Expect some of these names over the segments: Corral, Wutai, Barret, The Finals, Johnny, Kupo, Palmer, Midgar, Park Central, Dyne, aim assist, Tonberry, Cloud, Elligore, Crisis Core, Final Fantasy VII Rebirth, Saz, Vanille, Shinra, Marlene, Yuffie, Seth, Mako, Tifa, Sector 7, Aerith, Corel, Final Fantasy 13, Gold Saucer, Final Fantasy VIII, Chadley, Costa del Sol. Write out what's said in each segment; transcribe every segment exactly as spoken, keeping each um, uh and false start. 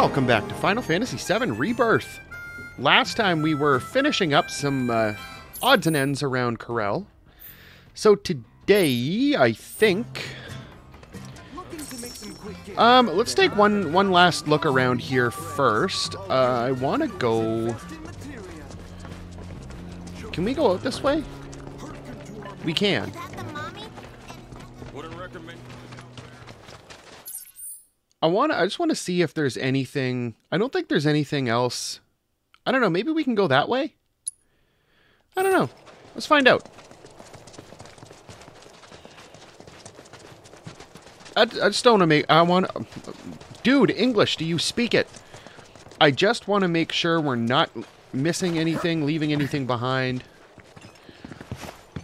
Welcome back to Final Fantasy seven Rebirth. Last time we were finishing up some uh, odds and ends around Corel. So today, I think, um, let's take one one last look around here first. Uh, I want to go. Can we go out this way? We can. I want to, I just want to see if there's anything. I don't think there's anything else. I don't know. Maybe we can go that way. I don't know. Let's find out. I, I just don't want to make, I want to, dude, English, do you speak it? I just want to make sure we're not missing anything, leaving anything behind.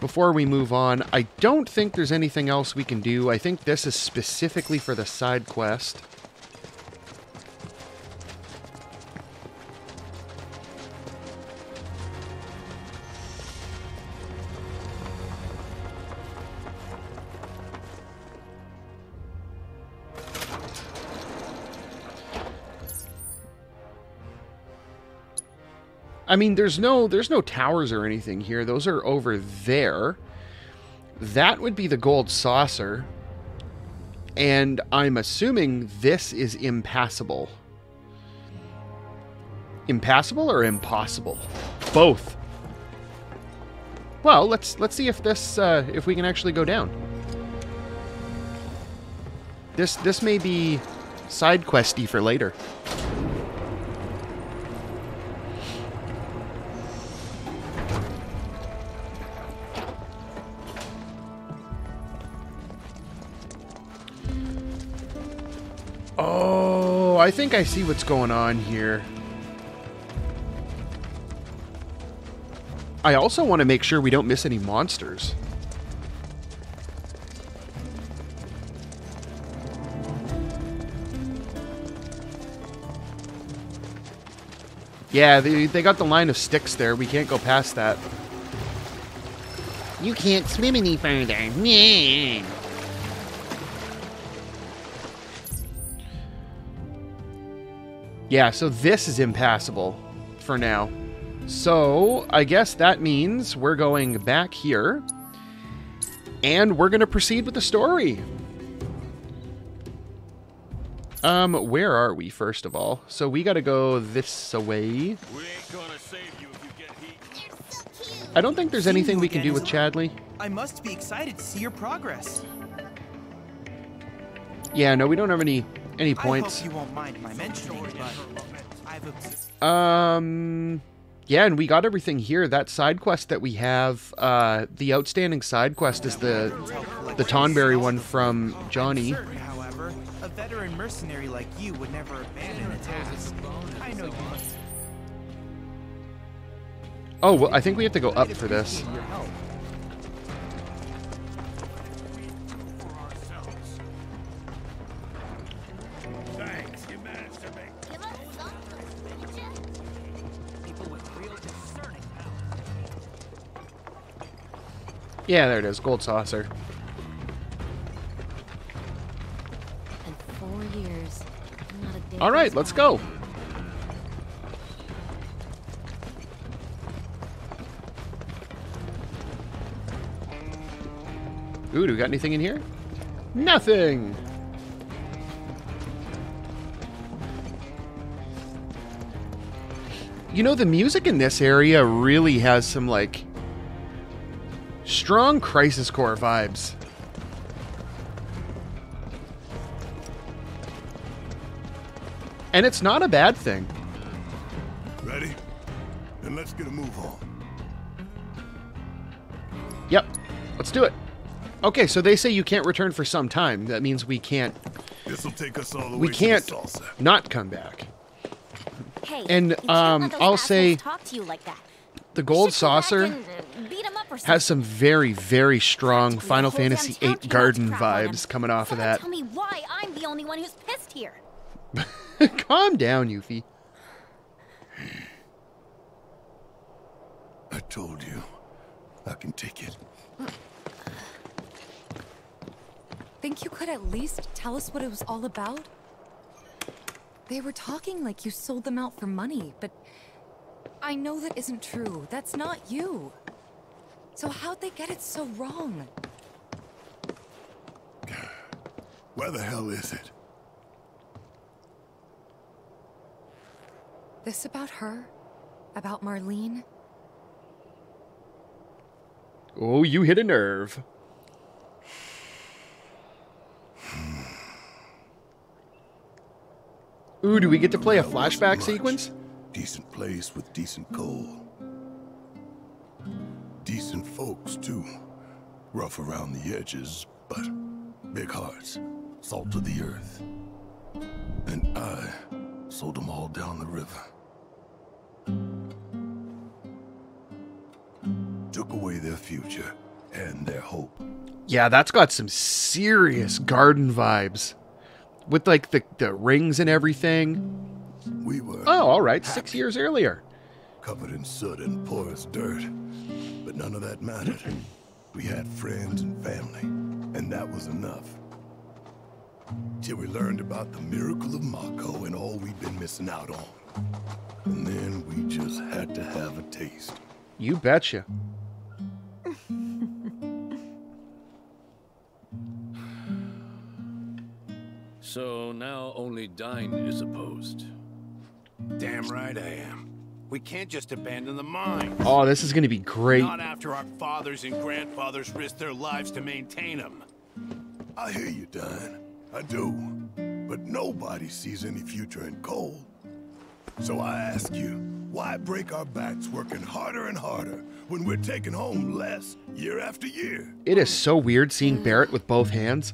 Before we move on, I don't think there's anything else we can do. I think this is specifically for the side quest. I mean, there's no there's no towers or anything here. Those are over there. That would be the Gold Saucer. And I'm assuming this is impassable. Impassable or impossible? Both. Well, let's let's see if this uh, if we can actually go down. This this may be side questy for later. I think I see what's going on here. I also want to make sure we don't miss any monsters. Yeah, they, they got the line of sticks there. We can't go past that. You can't swim any further. Nah. Yeah, so this is impassable for now. So I guess that means we're going back here and we're going to proceed with the story. Um, where are we, first of all? So we got to go this way. I don't think there's anything we can do with Chadley. I must be excited to see your progress. Yeah, no, we don't have any... Any points? I hope you won't mind my mentioning, but um, yeah, and we got everything here. That side quest that we have, uh, the outstanding side quest is the the Tonberry one from Johnny. However, a veteran mercenary like you would never abandon a task. I know you. Oh well, I think we have to go up for this. Yeah, there it is, Gold Saucer. And four years. Not a big All right, let's go. Ooh, do we got anything in here? Nothing. You know, the music in this area really has some like strong Crisis Core vibes. And it's not a bad thing. Ready? Then let's get a move on. Yep. Let's do it. Okay, so they say you can't return for some time. That means we can't... This'll take us all the way to the salsa. We can't not come back. Hey, and um, I'll say... Talk to you like that. The Gold Saucer has some very, very strong Final Fantasy eight Garden vibes coming off of that. Tell me why I'm the only one who's pissed here. Calm down, Yuffie. I told you, I can take it. Think you could at least tell us what it was all about? They were talking like you sold them out for money, but I know that isn't true. That's not you. So how'd they get it so wrong? Where the hell is it? This about her? About Marlene? Oh, you hit a nerve. Ooh, do we get to play a flashback sequence? Decent place with decent coal. Decent folks, too. Rough around the edges, but big hearts. Salt of the earth. And I sold them all down the river. Took away their future and their hope. Yeah, that's got some serious garden vibes. With, like, the, the rings and everything. We were... Oh, all right, hacked. Six years earlier. Covered in soot and porous dirt. But none of that mattered. We had friends and family, and that was enough. Till we learned about the miracle of Mako and all we'd been missing out on. And then we just had to have a taste. You betcha. So now only Dyne is opposed. Damn right I am. We can't just abandon the mine. Oh, this is going to be great. Not after our fathers and grandfathers risked their lives to maintain them. I hear you, Dyne. I do. But nobody sees any future in coal. So I ask you, why break our backs working harder and harder when we're taking home less year after year? It is so weird seeing Barret with both hands.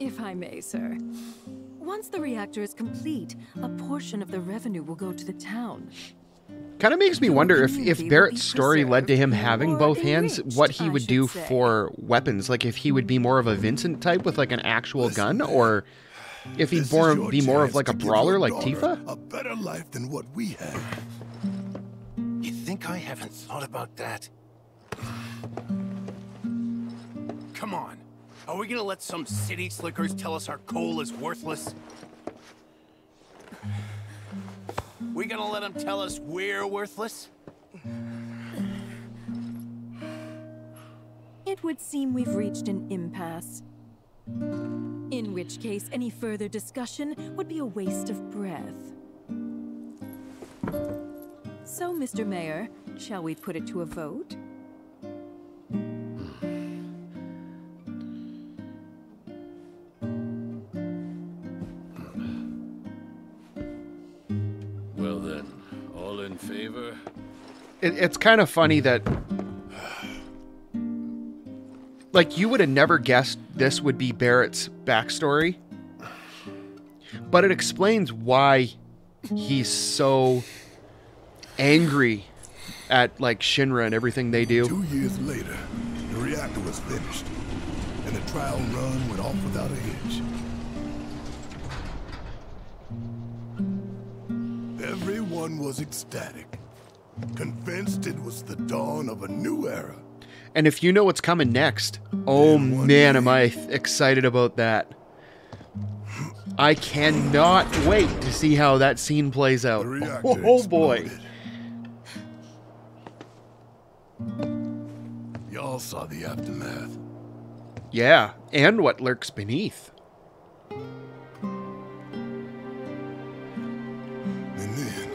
If I may, sir. Once the reactor is complete, a portion of the revenue will go to the town. Kind of makes me wonder if, if Barret's story led to him having both hands, what he would do for weapons. Like, if he would be more of a Vincent type with, like, an actual gun, or if he'd be more of, like, a brawler like Tifa? A better life than what we have. You think I haven't thought about that? Come on. Are we gonna let some city slickers tell us our coal is worthless? We gonna let them tell us we're worthless? It would seem we've reached an impasse. In which case, any further discussion would be a waste of breath. So, Mister Mayor, shall we put it to a vote? It, it's kind of funny that, like, you would have never guessed this would be Barret's backstory, but it explains why he's so angry at, like, Shinra and everything they do. Two years later, the reactor was finished, and the trial run went off without a hitch. Everyone was ecstatic. Convinced it was the dawn of a new era. And if you know what's coming next, oh man, am I excited about that. I cannot wait to see how that scene plays out. Oh, oh boy. Y'all saw the aftermath. Yeah, and what lurks beneath. And then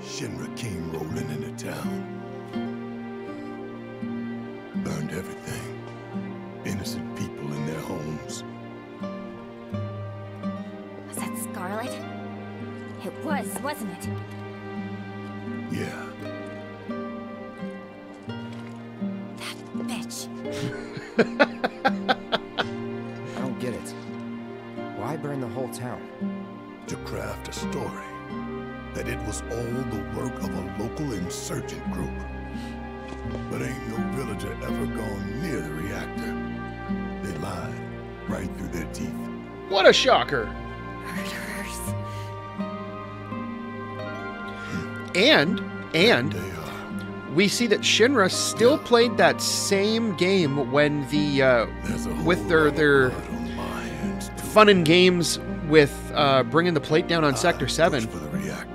Shinra came rolling into town. Burned everything. Innocent people in their homes. Was that Scarlet? It was, wasn't it? Yeah. That bitch. I don't get it. Why burn the whole town? To craft a story. That it was all the work of a local insurgent group. But ain't no villager ever gone near the reactor. They lied right through their teeth. What a shocker! Murderers. And, and, we see that Shinra still played that same game when the, uh, with their, their fun and games with uh, bringing the plate down on Sector seven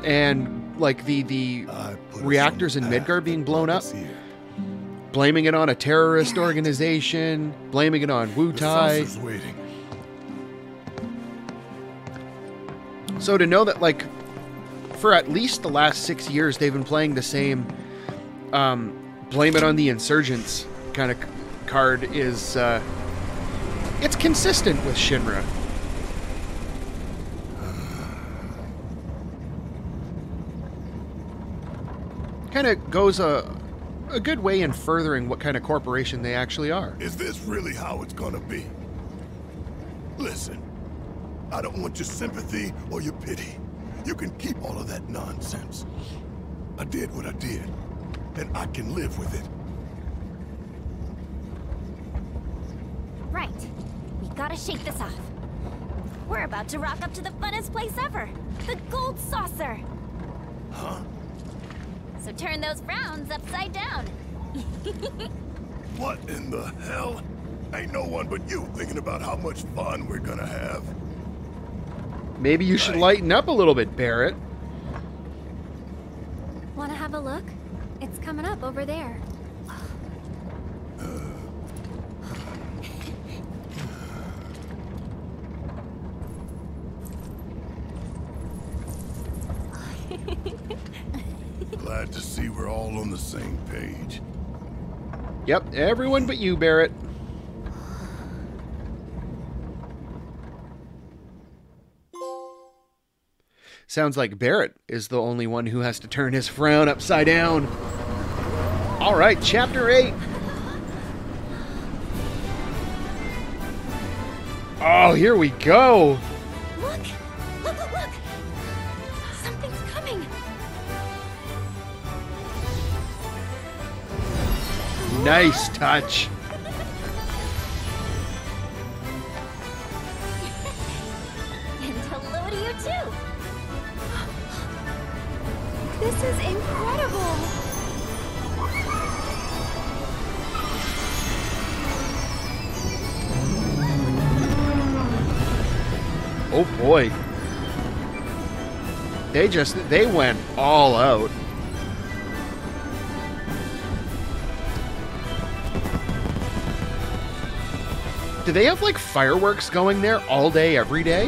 and like the, the reactors in Midgar being blown up, blaming it on a terrorist organization, blaming it on Wutai. So to know that like for at least the last six years they've been playing the same um, blame it on the insurgents kind of card is uh, it's consistent with Shinra. Kind of goes a a good way in furthering what kind of corporation they actually are. Is this really how it's gonna be? Listen, I don't want your sympathy or your pity. You can keep all of that nonsense. I did what I did, and I can live with it. Right. We gotta shake this off. We're about to rock up to the funnest place ever, the Gold Saucer. Huh? So turn those frowns upside down. What in the hell? Ain't no one but you thinking about how much fun we're gonna have. Maybe you should lighten up a little bit, Barret. Wanna have a look? It's coming up over there. Glad to see we're all on the same page. Yep, everyone but you, Barret. Sounds like Barret is the only one who has to turn his frown upside down. All right, Chapter eight. Oh, here we go. Look, look, look. Something's coming. Nice touch. And hello to you too. This is incredible. Oh boy. They just, they went all out. Do they have like fireworks going there all day, every day?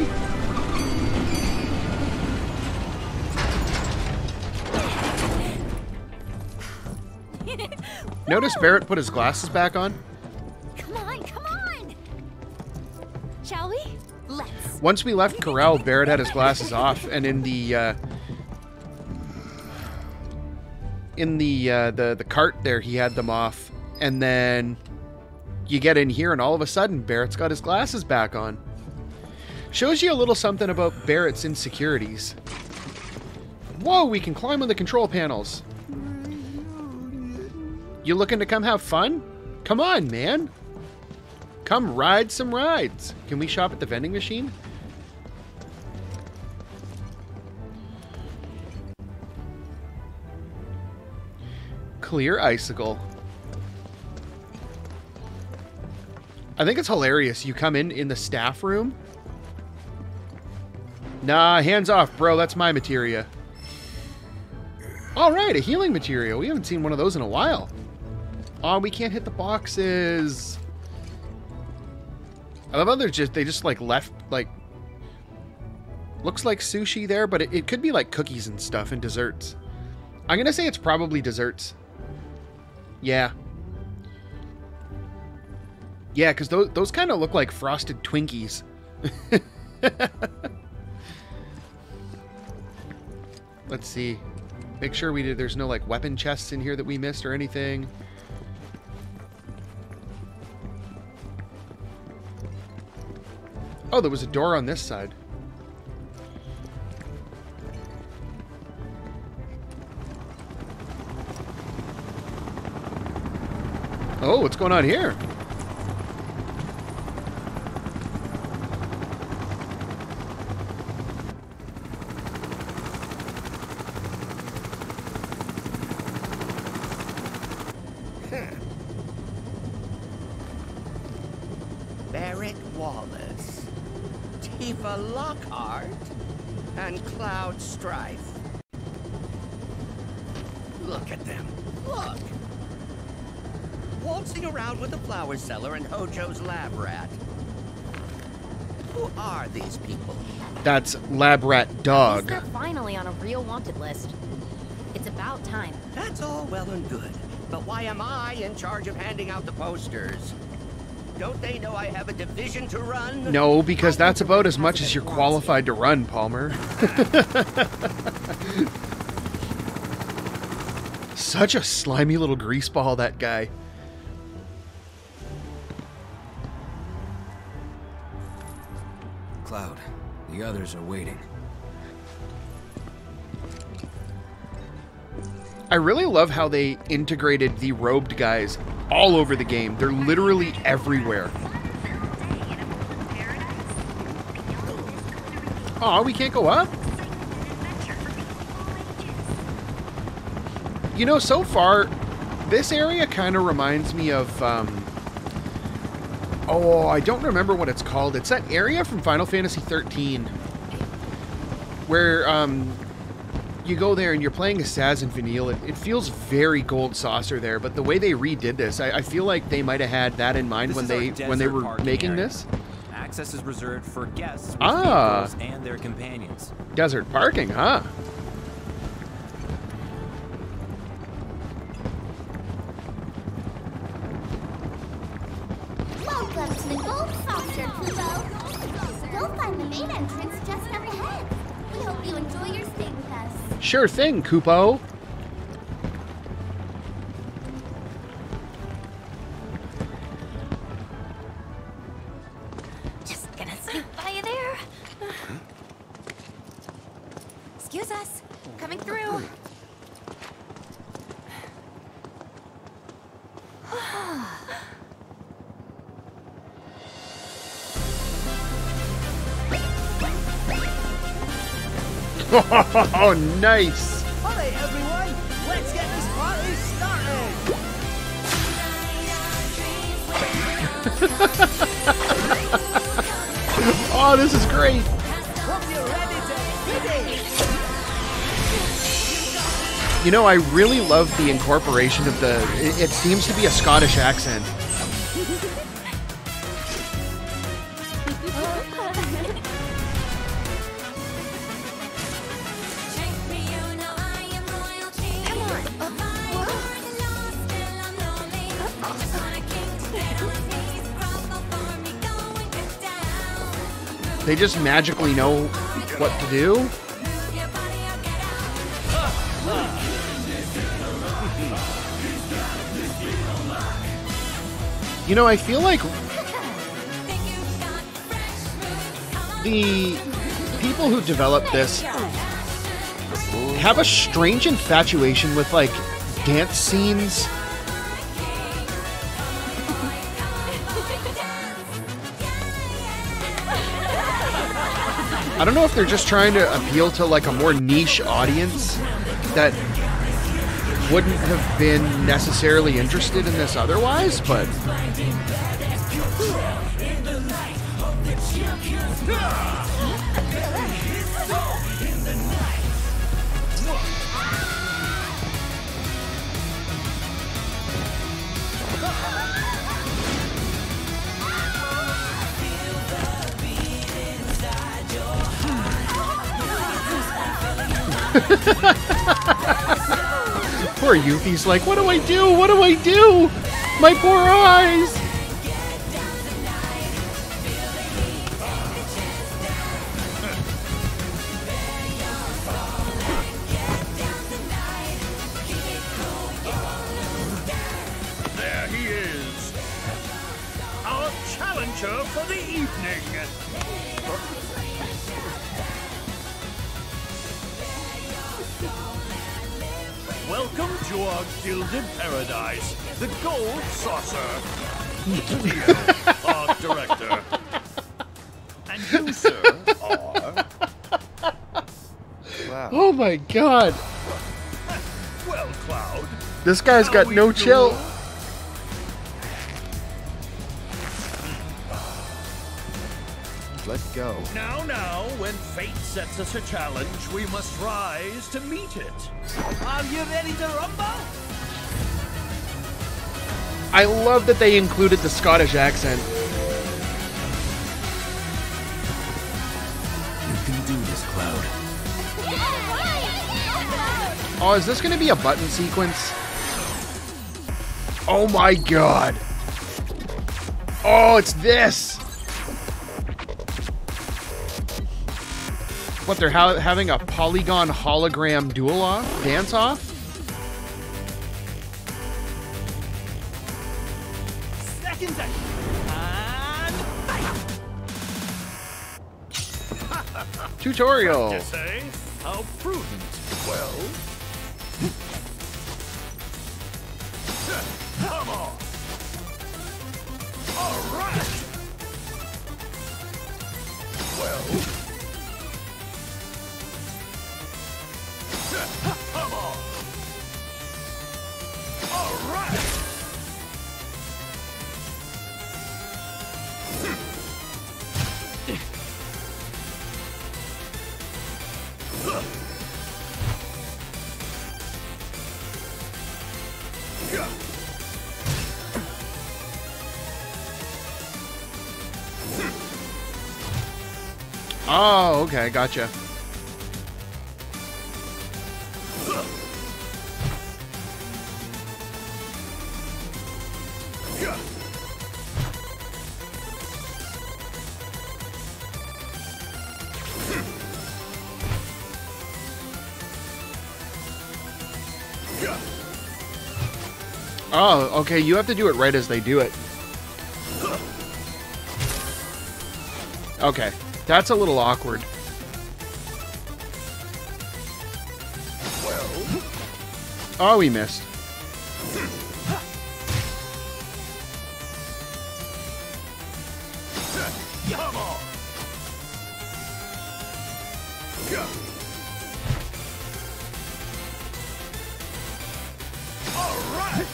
Notice Barret put his glasses back on. Come on, come on! Shall we? Let's. Once we left Corral, Barret had his glasses off, and in the uh, in the uh, the the cart there, he had them off, and then you get in here, and all of a sudden, Barret's got his glasses back on. Shows you a little something about Barret's insecurities. Whoa, we can climb on the control panels. You looking to come have fun? Come on, man. Come ride some rides. Can we shop at the vending machine? Clear icicle. I think it's hilarious. You come in in the staff room. Nah, hands off, bro. That's my materia. All right, a healing material. We haven't seen one of those in a while. Oh, we can't hit the boxes. I love how they're just, they just like left, like, looks like sushi there, but it, it could be like cookies and stuff and desserts. I'm going to say it's probably desserts. Yeah. Yeah, because those, those kind of look like frosted Twinkies. Let's see. Make sure we did, there's no like weapon chests in here that we missed or anything. Oh, there was a door on this side. Oh, what's going on here? Tifa Lockhart and Cloud Strife. Look at them, look! Waltzing around with the flower seller and Hojo's lab rat. Who are these people? That's Lab Rat Dog. They're finally on a real wanted list. It's about time. That's all well and good, but why am I in charge of handing out the posters? Don't they know I have a division to run? No, because that's about as much as you're qualified to run, Palmer. Such a slimy little greaseball, that guy. Cloud, the others are waiting. I really love how they integrated the robed guys all over the game. They're literally everywhere. Aw, we can't go up? You know, so far, this area kind of reminds me of, um... oh, I don't remember what it's called. It's that area from Final Fantasy thirteen. Where, um... you go there and you're playing as Saz and Vanille. It, it feels very Gold Saucer there, but the way they redid this, I, I feel like they might have had that in mind when they when they were making this. Access is reserved for guests with vehicles and their companions. Desert parking, huh? Welcome to the Gold Saucer, Kupo. You'll find the main entrance just up ahead. We hope you enjoy your stay with us. Sure thing, Kupo. Just gonna sneak by you there. Excuse us. Coming through. Oh, nice! Alright, everyone, let's get this party started! Oh, this is great! Hope you're ready to. You know, I really love the incorporation of the. It, it seems to be a Scottish accent. They just magically know what to do. You know, I feel like the people who developed this have a strange infatuation with, like, dance scenes. I don't know if they're just trying to appeal to like a more niche audience that wouldn't have been necessarily interested in this otherwise, but poor Yuffie's like, what do I do? What do I do? My poor eyes! There he is! Our challenger for the evening! Welcome to our gilded paradise, the Gold Saucer. Leo, our director. And you, sir, are... Wow. Oh my god. Well, Cloud. This guy's got no chill. Let's go. Now, now, when fate sets us a challenge, we must rise to meet it. Are you ready to rumble? I love that they included the Scottish accent. You can do this, Cloud. Oh, is this going to be a button sequence? Oh my god. Oh, it's this. What, they're ha having a polygon hologram duel off? Dance off? Second time. Tutorial. Practice, eh? How prudent. Well. Come on. All right. Well. Come on. All right. Oh, okay, gotcha. Oh, okay, you have to do it right as they do it. Okay. That's a little awkward. Well. Oh, we missed. Come on. All right.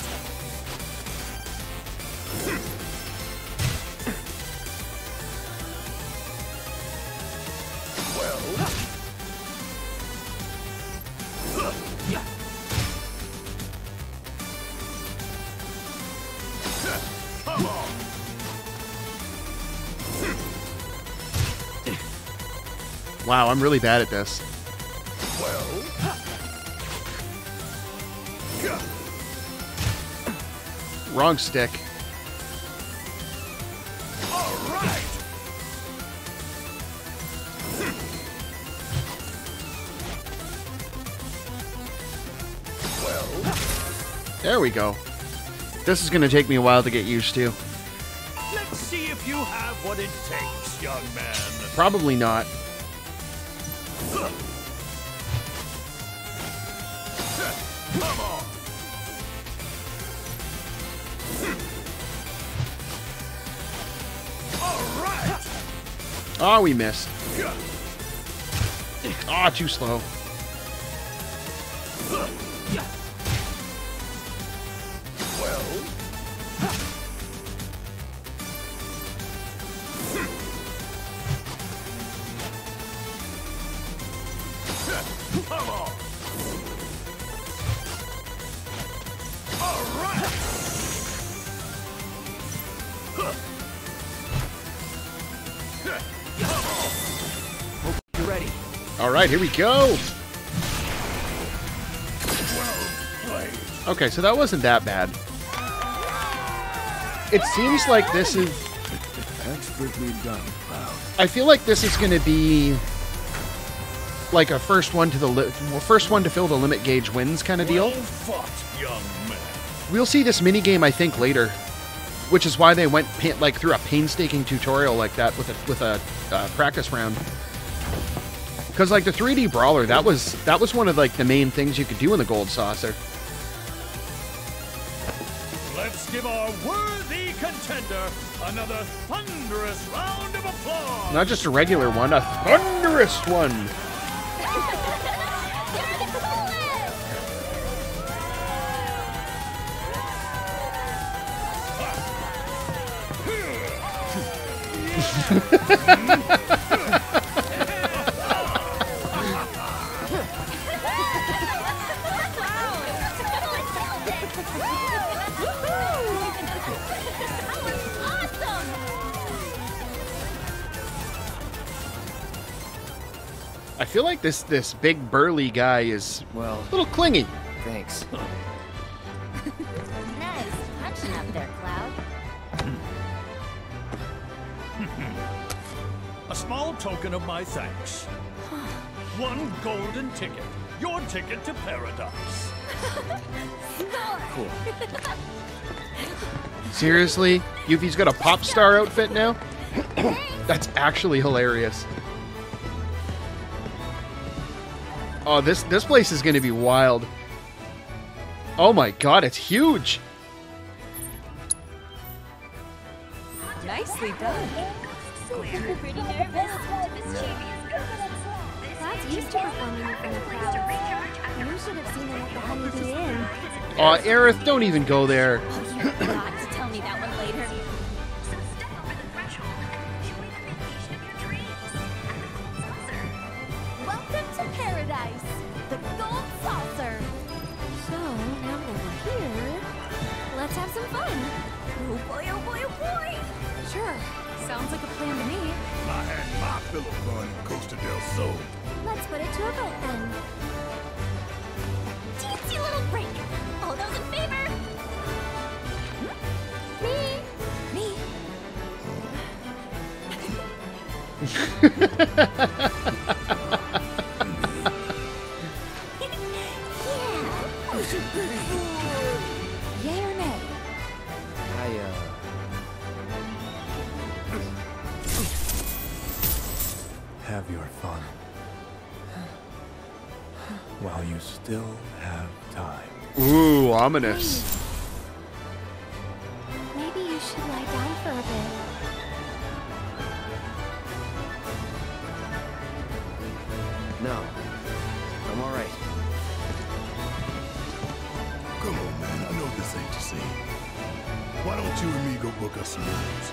Wow, I'm really bad at this. Well. Wrong stick. All right. Well. There we go. This is going to take me a while to get used to. Let's see if you have what it takes, young man. Probably not. Come on. All right. Oh, we missed. Ah, oh, too slow. Well. Come on. All right. Come on. Hope you're ready. All right, here we go. Well played. Okay, so that wasn't that bad. It seems like this is expertly done. Wow. I feel like this is going to be like a first one to the li well, first one to fill the limit gauge wins kind of deal. Well fought, young man. We'll see this mini game, I think, later, which is why they went pa like through a painstaking tutorial like that with a with a uh, practice round. Because like the three D brawler, that was that was one of like the main things you could do in the Gold Saucer. Let's give our worthy contender another thunderous round of applause. Not just a regular one, a thunderous one. That was awesome! I feel like this this big burly guy is well a little clingy. Thanks. Nice punching up there, Cloud. A small token of my thanks. One golden ticket. Your ticket to paradise. Cool. Seriously? Yuffie's got a pop star outfit now? That's actually hilarious. Oh, this this place is gonna be wild. Oh my god, it's huge. Nicely done. We're pretty nervous. Used to performing in front of crowds. You should have seen them at the Honeybee Inn. Aw, Aerith, don't even go there. Oh, you've got to tell me that one later. So step over the threshold and enjoy the vacation of your dreams and the Gold Saucer. Welcome to paradise, the Gold Saucer. So, now that we're here, let's have some fun. Oh boy, oh boy, oh boy. Sure, sounds like a plan to me. I had my fill of fun at Costa del Sol. Let's put it to a vote then. Teensy little break. All those in favor? Me. Me. Yeah. Yay or nay? I, uh... Have your fun. While you still have time. Ooh, ominous. Maybe you should lie down for a bit. No, I'm all right. Come on, man. I know this ain't the same. Why don't you and me go book us some rooms?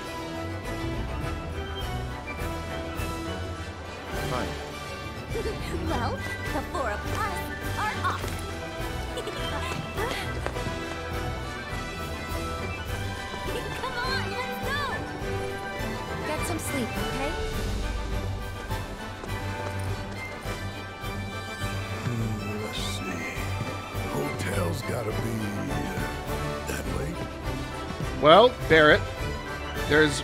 Fine. Well, the four of us are off. Come on, let's go. Get some sleep, okay? Hmm, let's see. Hotel's gotta be uh, that way. Well, Barret, there's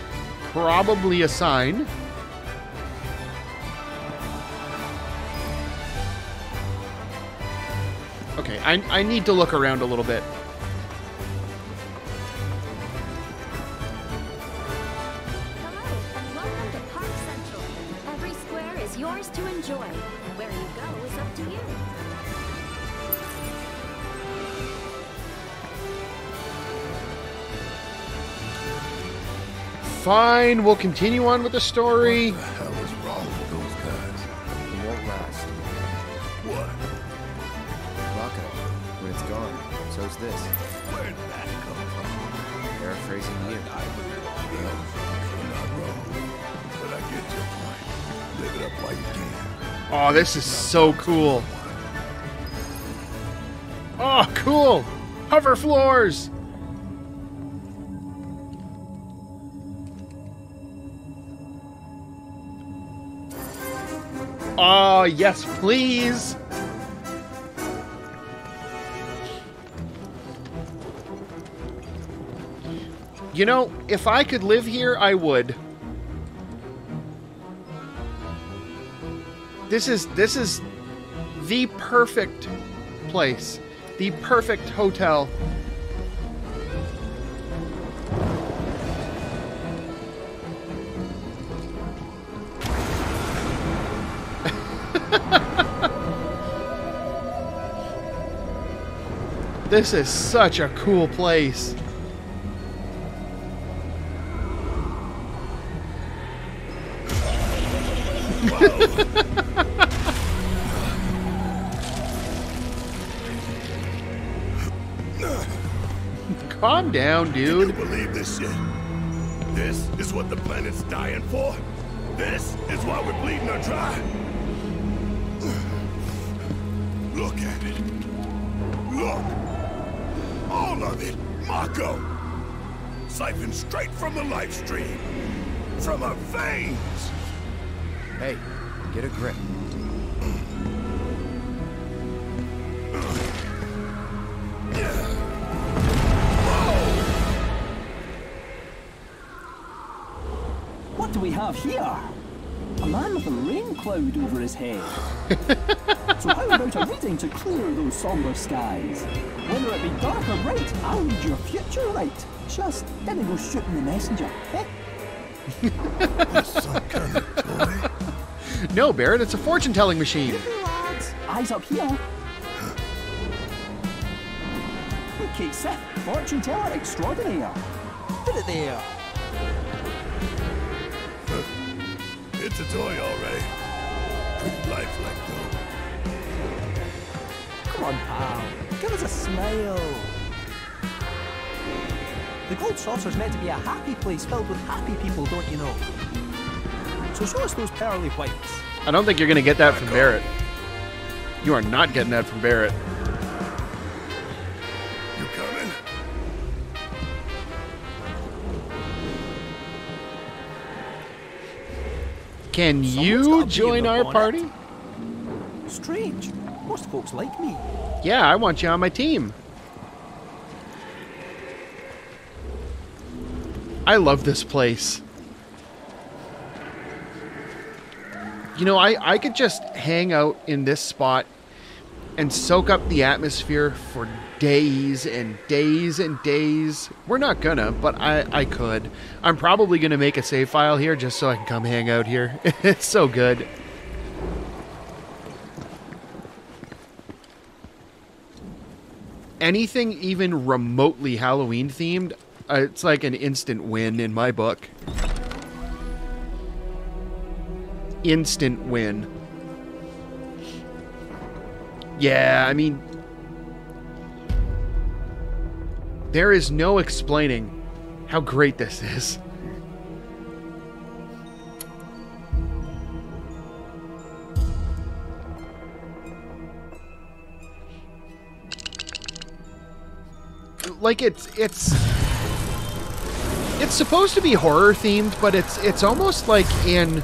probably a sign. I, I need to look around a little bit. Hello, and welcome to Park Central. Every square is yours to enjoy. Where you go is up to you. Fine, we'll continue on with the story. What the hell is wrong with those guys? It won't last. What? When it's gone, so's this. Where'd that come from? Paraphrasing you. Well, you're not wrong, but I get your point. Live it up while you can. Oh, this is so cool. Oh, cool! Hover floors! Oh, yes, please! You know, if I could live here, I would. This is this is the perfect place, the perfect hotel. This is such a cool place. Calm down, dude. Can you believe this shit? This is what the planet's dying for. This is why we're bleeding our tribe. Look at it. Look! All of it! Mako! Siphoned straight from the life stream! From her veins! Hey, get a grip. What do we have here? A man with a rain cloud over his head. So how about a reading to clear those somber skies? Whether it be dark or bright, I'll read your future right. Just didn't go shooting the messenger, eh? Some kind of toy? No, Barret, it's a fortune-telling machine. Eyes up here. Okay, Seth, fortune teller extraordinaire. Put it there. It's a toy, all right. Good life like though. Come on, pal. Give us a smile. The Gold Saucer's meant to be a happy place filled with happy people, don't you know? So show us those pearly whites. I don't think you're going to get that from Barret. You are not getting that from Barret. You coming? Can you join our party? Strange. Most folks like me. Yeah, I want you on my team. I love this place. You know, I, I could just hang out in this spot and soak up the atmosphere for days and days and days. We're not gonna, but I, I could. I'm probably gonna make a save file here just so I can come hang out here. It's so good. Anything even remotely Halloween themed, it's like an instant win in my book. Instant win. Yeah, I mean... there is no explaining how great this is. Like, it's... it's... it's supposed to be horror themed, but it's it's almost like in.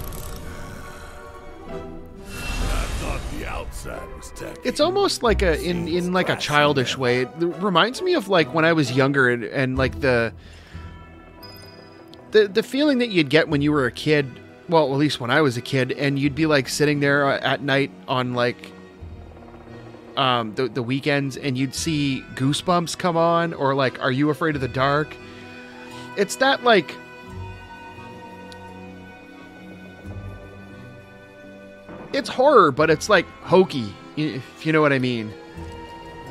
I thought the outside was tacky. It's almost like a in in like a childish way. It reminds me of like when I was younger and, and like the, the the feeling that you'd get when you were a kid. Well, at least when I was a kid, and you'd be like sitting there at night on like um, the the weekends, and you'd see Goosebumps come on, or like Are You Afraid of the Dark? It's that, like, it's horror, but it's, like, hokey, if you know what I mean. The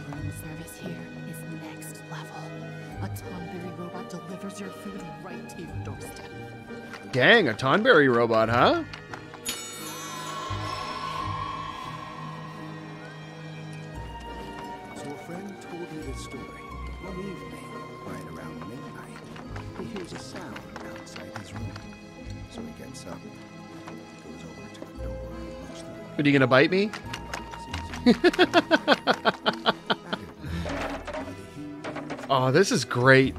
room service here is next level. A Tonberry robot delivers your food right to your doorstep. Dang, a Tonberry robot, huh? Are you gonna bite me? Oh, this is great.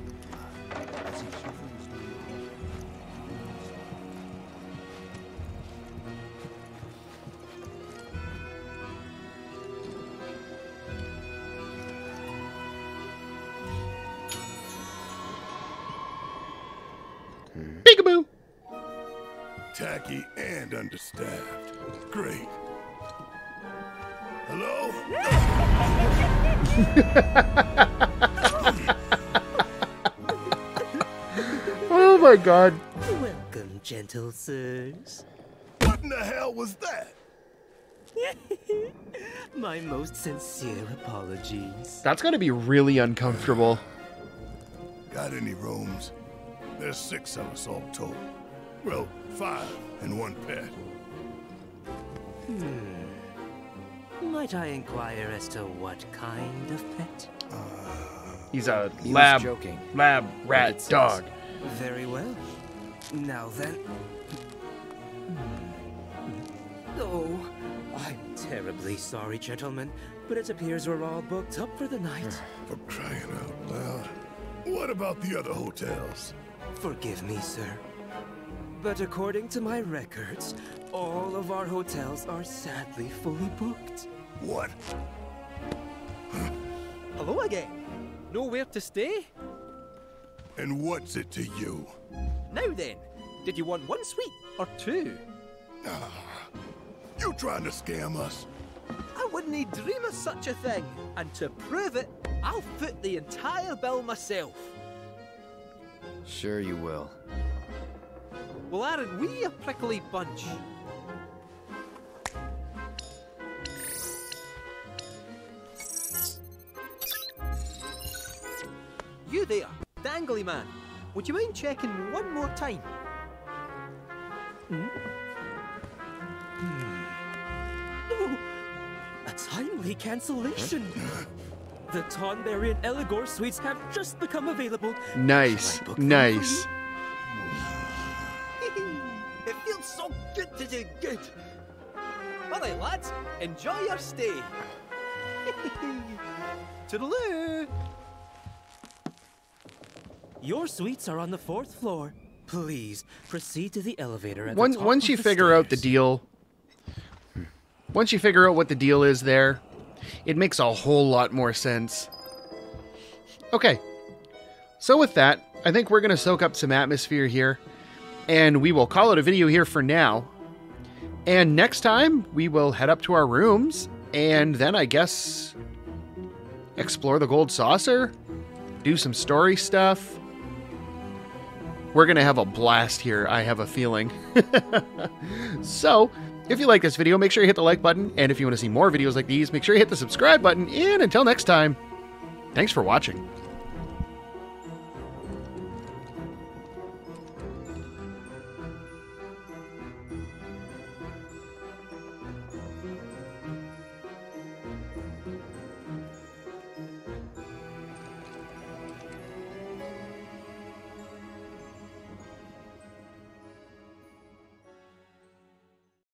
Peekaboo. Tacky and understaffed. Great. Hello? Oh my god. Welcome, gentle sirs. What in the hell was that? My most sincere apologies. That's gonna be really uncomfortable. Got any rooms? There's six of us all told. Well, five and one pet. Hmm. Might I inquire as to what kind of pet? Uh, He's a he lab, joking. lab rat well, dog. Very well. Now then. Oh, I'm terribly sorry, gentlemen, but it appears we're all booked up for the night. For crying out loud. What about the other hotels? Forgive me, sir. But according to my records, all of our hotels are sadly fully booked. What? Huh? Hello again. Nowhere to stay? And what's it to you? Now then, did you want one suite or two? Ah, you trying to scam us? I wouldn't dream of such a thing. And to prove it, I'll foot the entire bill myself. Sure you will. Well, aren't we a prickly bunch? You there, dangly man. Would you mind checking one more time? Hmm? No! A timely cancellation! Huh? The Tonberry and Elligore suites have just become available. Nice, nice. It feels so good to do good. Alright, lads, enjoy your stay. Toodaloo! Your suites are on the fourth floor. Please proceed to the elevator at once, the top once you of the figure stairs. out the deal. Once you figure out what the deal is there, it makes a whole lot more sense. Okay. So with that, I think we're going to soak up some atmosphere here, and we will call it a video here for now. And next time, we will head up to our rooms, and then I guess explore the Gold Saucer, do some story stuff. We're going to have a blast here, I have a feeling. So, if you like this video, make sure you hit the like button. And if you want to see more videos like these, make sure you hit the subscribe button. And until next time, thanks for watching.